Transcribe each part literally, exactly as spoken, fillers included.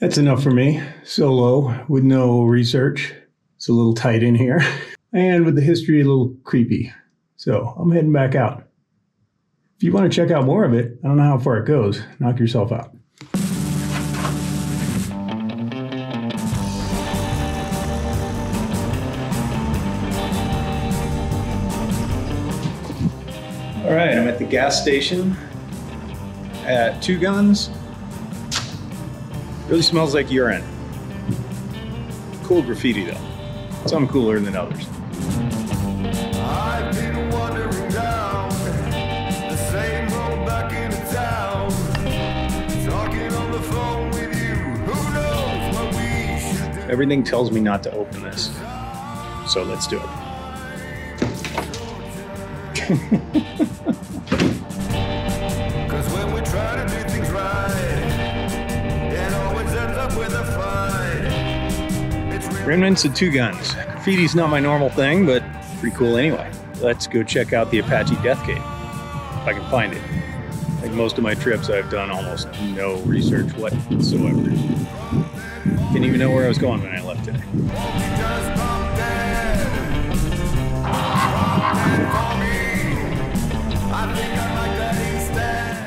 That's enough for me. Solo with no research. It's a little tight in here. And with the history, a little creepy. So I'm heading back out. If you want to check out more of it, I don't know how far it goes. Knock yourself out. All right, I'm at the gas station at Two Guns. Really smells like urine. Cool graffiti though. Some cooler than others. I've been wandering down the same road back into town. Talking on the phone with you. Who knows what we should do? Everything tells me not to open this. So let's do it. Because when we try to do things right, it always ends up with a fight. Remnants of Two Guns. Graffiti's not my normal thing, but pretty cool anyway. Let's go check out the Apache Death Cave, if I can find it. Like most of my trips, I've done almost no research whatsoever. Didn't even know where I was going when I left today.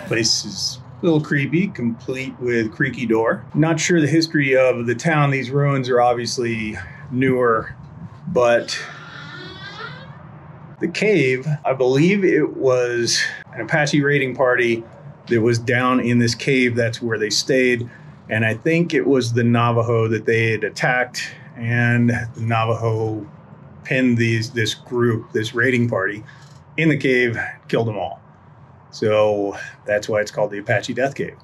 Place is a little creepy, complete with creaky door. Not sure the history of the town. These ruins are obviously newer, but the cave, I believe it was an Apache raiding party that was down in this cave. That's where they stayed. And I think it was the Navajo that they had attacked, and the Navajo pinned these, this group, this raiding party in the cave, killed them all. So that's why it's called the Apache Death Cave.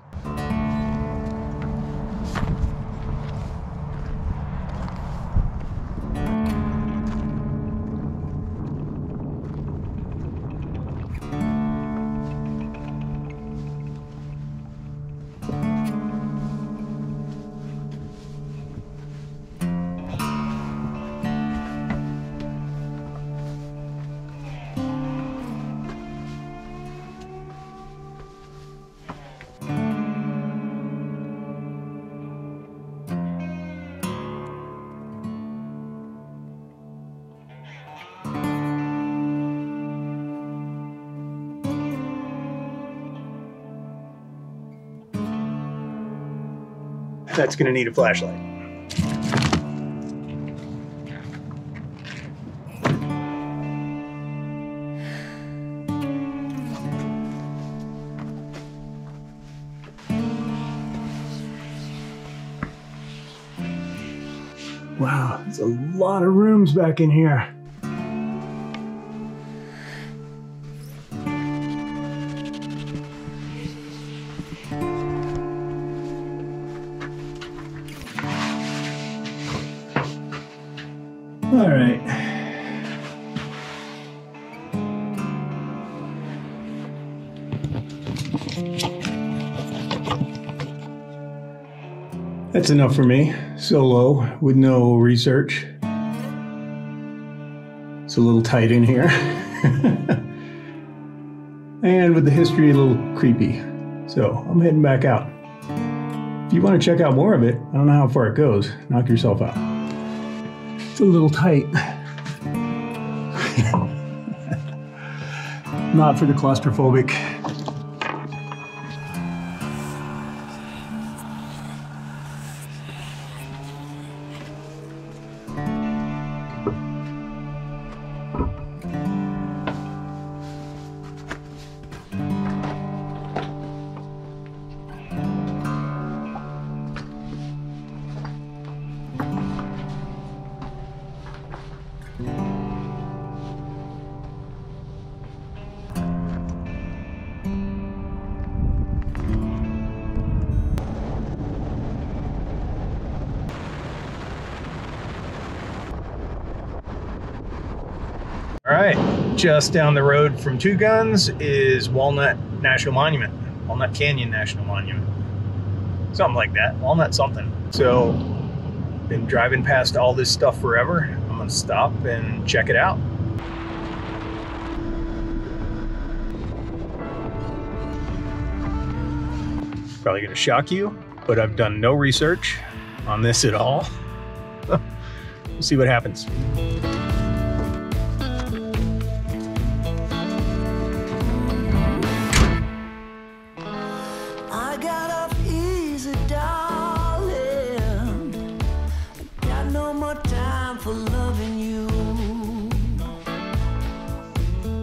That's gonna need a flashlight. Wow, there's a lot of rooms back in here. All right. That's enough for me. Solo with no research. It's a little tight in here. And with the history, a little creepy. So I'm heading back out. If you want to check out more of it, I don't know how far it goes. Knock yourself out. It's a little tight. Not for the claustrophobic. All right, just down the road from Two Guns is Walnut National Monument, Walnut Canyon National Monument, something like that, Walnut something. So, been driving past all this stuff forever. I'm gonna stop and check it out. Probably gonna shock you, but I've done no research on this at all. We'll see what happens.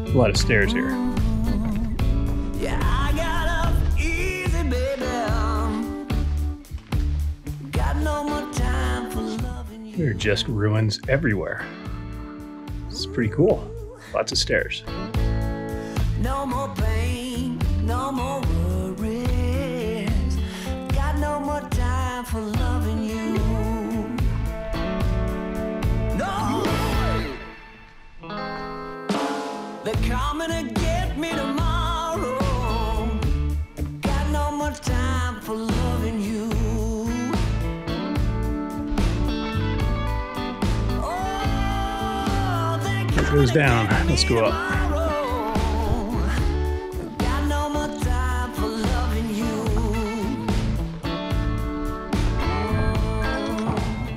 A lot of stairs here. Yeah, I got up easy, baby. Got no more time for loving you. There are just ruins everywhere. It's pretty cool. Lots of stairs. No more pain, no more worries. Got no more time for loving you. They're coming to get me tomorrow. Got no more time for loving you. Oh, they're coming. It goes down. Let's go up. Got no more time for loving you.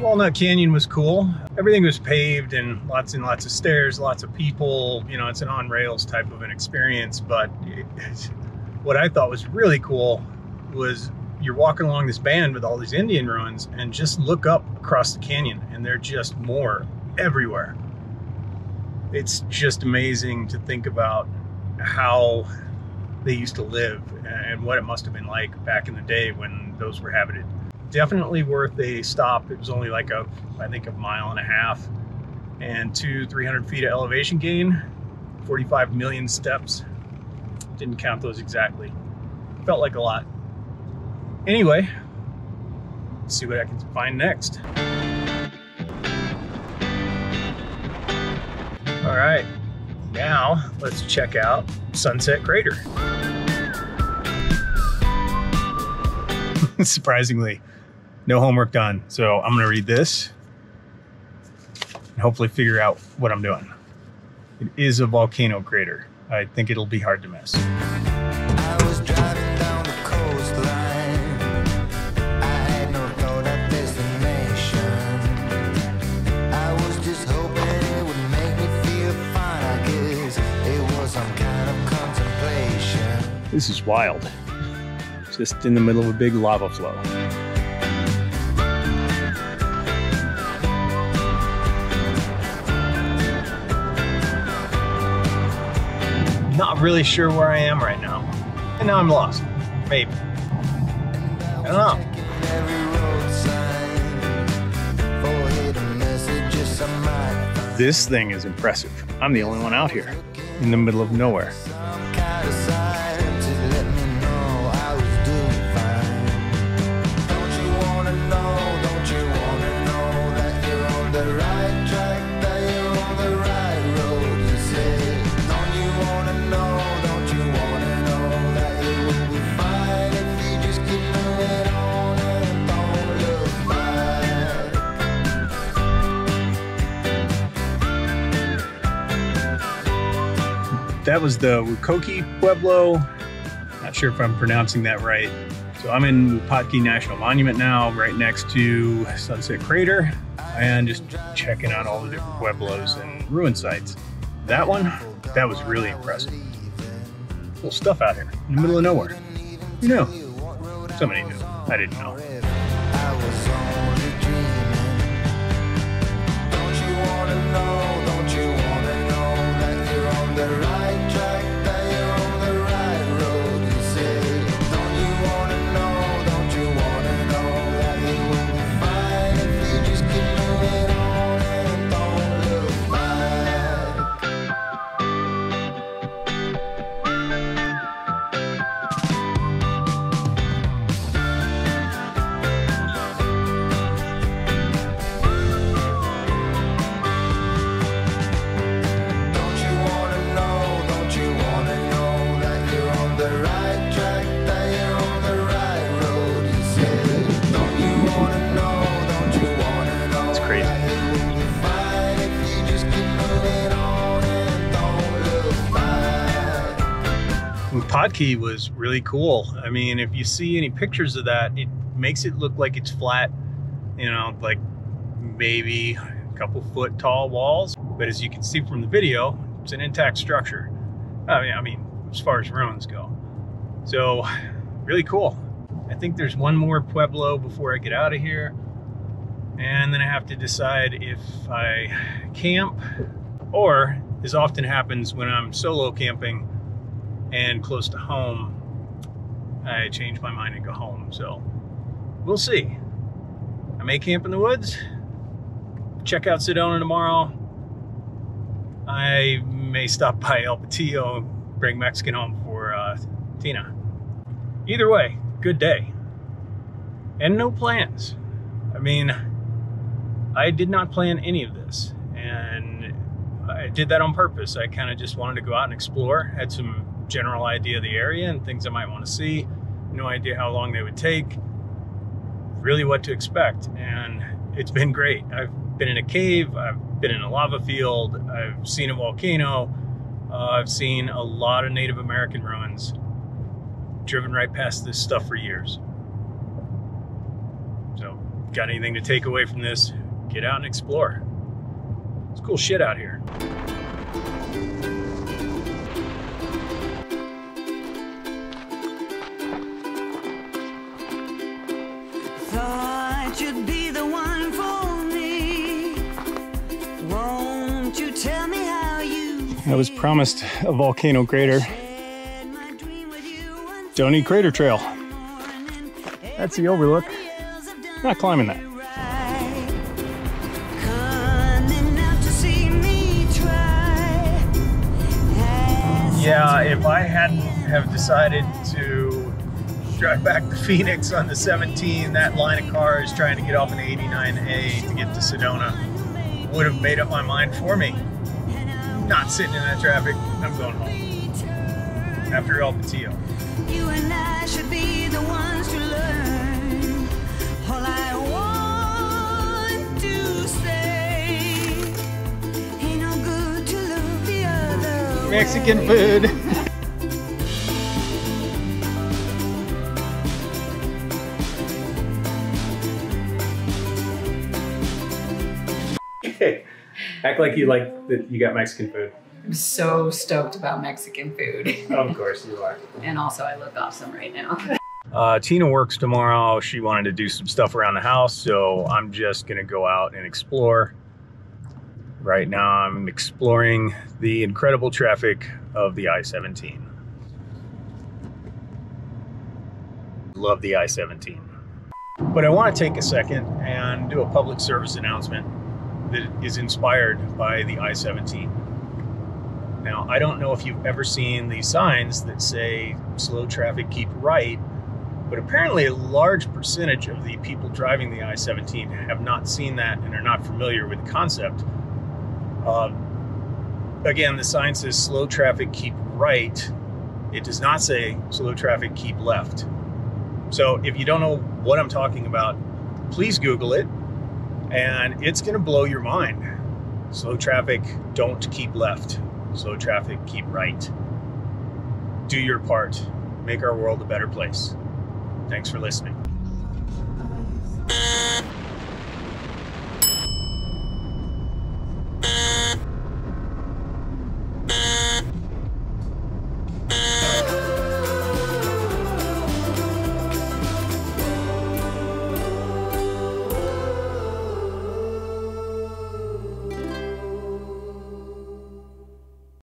Walnut Canyon was cool. Everything was paved and lots and lots of stairs, lots of people, you know, it's an on rails type of an experience. But it, what I thought was really cool was you're walking along this band with all these Indian ruins and just look up across the canyon and they're just more everywhere. It's just amazing to think about how they used to live and what it must have been like back in the day when those were habited. Definitely worth a stop. It was only like a, I think a mile and a half and two, three hundred feet of elevation gain, forty-five million steps. Didn't count those exactly. Felt like a lot. Anyway, let's see what I can find next. All right, now let's check out Sunset Crater. Surprisingly, no homework done. So I'm gonna read this and hopefully figure out what I'm doing. It is a volcano crater. I think it'll be hard to miss. I was driving down the coastline. I had no thought of destination. I was just hoping it would make me feel fine. I guess it was some kind of contemplation. This is wild. Just in the middle of a big lava flow. Not really sure where I am right now. And now I'm lost. Maybe. I don't know. This thing is impressive. I'm the only one out here in the middle of nowhere. That was the Wukoki Pueblo. Not sure if I'm pronouncing that right. So I'm in Wupatki National Monument now, right next to Sunset Crater, and just checking out all the different pueblos and ruin sites. That one, that was really impressive. Cool stuff out here in the middle of nowhere. Who knew? Somebody knew. I didn't know. Wupatki was really cool. I mean, if you see any pictures of that, it makes it look like it's flat, you know, like maybe a couple foot tall walls. But as you can see from the video, it's an intact structure. I mean, I mean, as far as ruins go. So really cool. I think there's one more Pueblo before I get out of here. And then I have to decide if I camp, or, as often happens when I'm solo camping and close to home, I change my mind and go home. So we'll see. I may camp in the woods, check out Sedona tomorrow. I may stop by El Patillo, bring Mexican home for uh, Tina. Either way, good day. And no plans. I mean, I did not plan any of this, and I did that on purpose. I kind of just wanted to go out and explore, had some general idea of the area and things I might want to see, no idea how long they would take, really what to expect, and it's been great. I've been in a cave, I've been in a lava field, I've seen a volcano, uh, I've seen a lot of Native American ruins, driven right past this stuff for years. So, got anything to take away from this, get out and explore. It's cool shit out here. Thought you'd be the one for me. Won't you tell me how you feel? I was promised a volcano crater. Don't need crater trail. That's the overlook. Not climbing that. Yeah, if I hadn't have decided to drive back to Phoenix on the seventeen, that line of cars trying to get off an eighty-nine A to get to Sedona would have made up my mind for me. Not sitting in that traffic, I'm going home. After El Patillo. You and I should be the ones to learn. All I want to say, ain't no good to love the other Mexican way. Food. Act like you like that you got Mexican food. I'm so stoked about Mexican food. Of course you are. And also I look awesome right now. Uh, Tina works tomorrow. She wanted to do some stuff around the house, so I'm just gonna go out and explore. Right now I'm exploring the incredible traffic of the I seventeen. Love the I seventeen. But I wanna take a second and do a public service announcement that is inspired by the I seventeen. Now, I don't know if you've ever seen these signs that say, slow traffic, keep right, but apparently a large percentage of the people driving the I seventeen have not seen that and are not familiar with the concept. Uh, again, the sign says, slow traffic, keep right. It does not say, slow traffic, keep left. So if you don't know what I'm talking about, please Google it, and it's gonna blow your mind. Slow traffic, don't keep left. Slow traffic, keep right. Do your part. Make our world a better place. Thanks for listening.